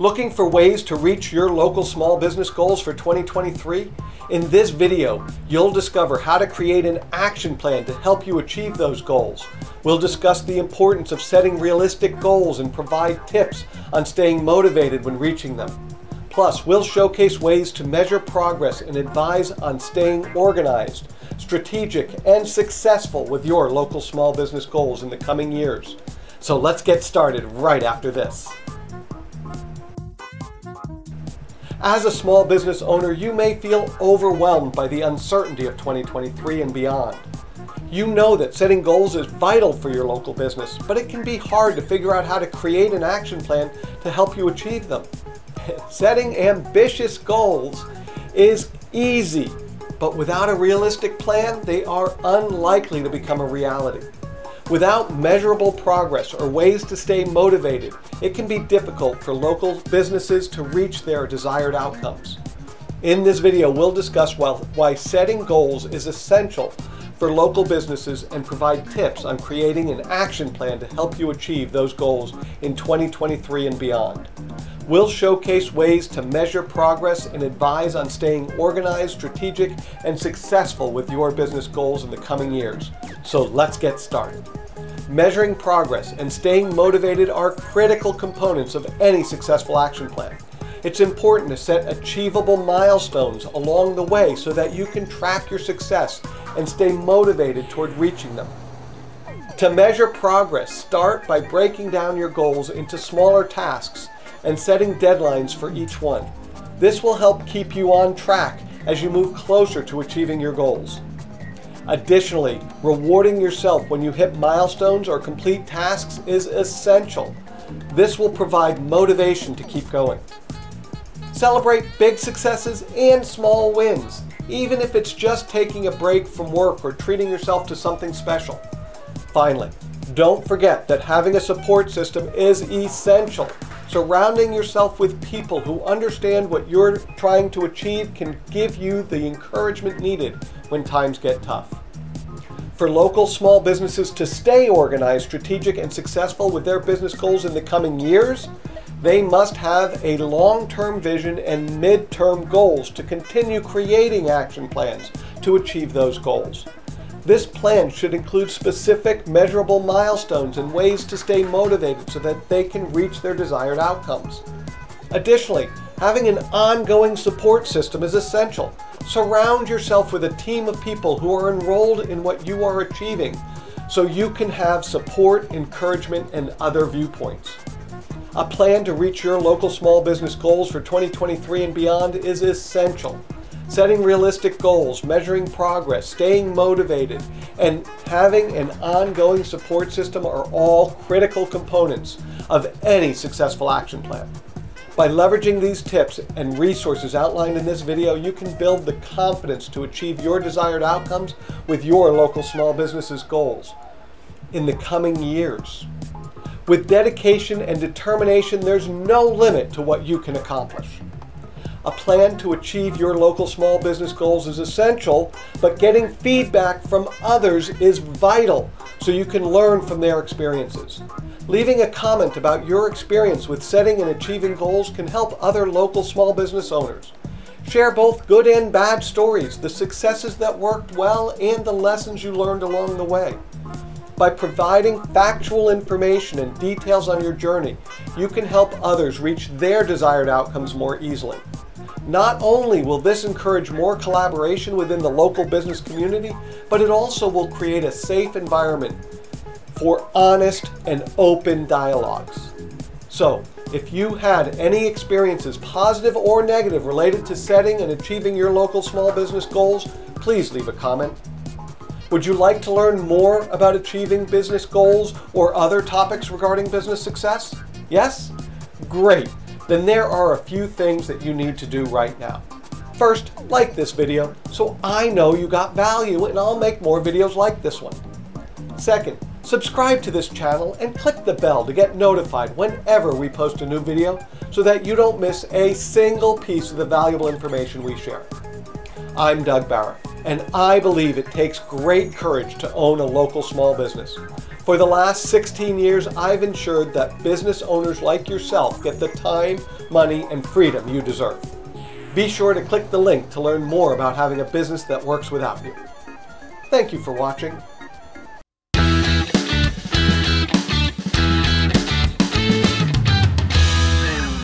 Looking for ways to reach your local small business goals for 2023? In this video, you'll discover how to create an action plan to help you achieve those goals. We'll discuss the importance of setting realistic goals and provide tips on staying motivated when reaching them. Plus, we'll showcase ways to measure progress and advise on staying organized, strategic, and successful with your local small business goals in the coming years. So let's get started right after this. As a small business owner, you may feel overwhelmed by the uncertainty of 2023 and beyond. You know that setting goals is vital for your local business, but it can be hard to figure out how to create an action plan to help you achieve them. Setting ambitious goals is easy, but without a realistic plan, they are unlikely to become a reality. Without measurable progress or ways to stay motivated, it can be difficult for local businesses to reach their desired outcomes. In this video, we'll discuss why setting goals is essential for local businesses and provide tips on creating an action plan to help you achieve those goals in 2023 and beyond. We'll showcase ways to measure progress and advise on staying organized, strategic, and successful with your business goals in the coming years. So let's get started. Measuring progress and staying motivated are critical components of any successful action plan. It's important to set achievable milestones along the way so that you can track your success and stay motivated toward reaching them. To measure progress, start by breaking down your goals into smaller tasks and setting deadlines for each one. This will help keep you on track as you move closer to achieving your goals. Additionally, rewarding yourself when you hit milestones or complete tasks is essential. This will provide motivation to keep going. Celebrate big successes and small wins, even if it's just taking a break from work or treating yourself to something special. Finally, don't forget that having a support system is essential. Surrounding yourself with people who understand what you're trying to achieve can give you the encouragement needed when times get tough. For local small businesses to stay organized, strategic, and successful with their business goals in the coming years, they must have a long-term vision and mid-term goals to continue creating action plans to achieve those goals. This plan should include specific, measurable milestones and ways to stay motivated so that they can reach their desired outcomes. Additionally, having an ongoing support system is essential. Surround yourself with a team of people who are enrolled in what you are achieving so you can have support, encouragement, and other viewpoints. A plan to reach your local small business goals for 2023 and beyond is essential. Setting realistic goals, measuring progress, staying motivated, and having an ongoing support system are all critical components of any successful action plan. By leveraging these tips and resources outlined in this video, you can build the confidence to achieve your desired outcomes with your local small business's goals in the coming years. With dedication and determination, there's no limit to what you can accomplish. A plan to achieve your local small business goals is essential, but getting feedback from others is vital so you can learn from their experiences. Leaving a comment about your experience with setting and achieving goals can help other local small business owners. Share both good and bad stories, the successes that worked well and the lessons you learned along the way. By providing factual information and details on your journey, you can help others reach their desired outcomes more easily. Not only will this encourage more collaboration within the local business community, but it also will create a safe environment for honest and open dialogues. So, if you had any experiences, positive or negative, related to setting and achieving your local small business goals, please leave a comment. Would you like to learn more about achieving business goals or other topics regarding business success? Yes? Great! Then there are a few things that you need to do right now. First, like this video so I know you got value and I'll make more videos like this one. Second, subscribe to this channel and click the bell to get notified whenever we post a new video so that you don't miss a single piece of the valuable information we share. I'm Doug Barra, and I believe it takes great courage to own a local small business. For the last 16 years, I've ensured that business owners like yourself get the time, money, and freedom you deserve. Be sure to click the link to learn more about having a business that works without you. Thank you for watching.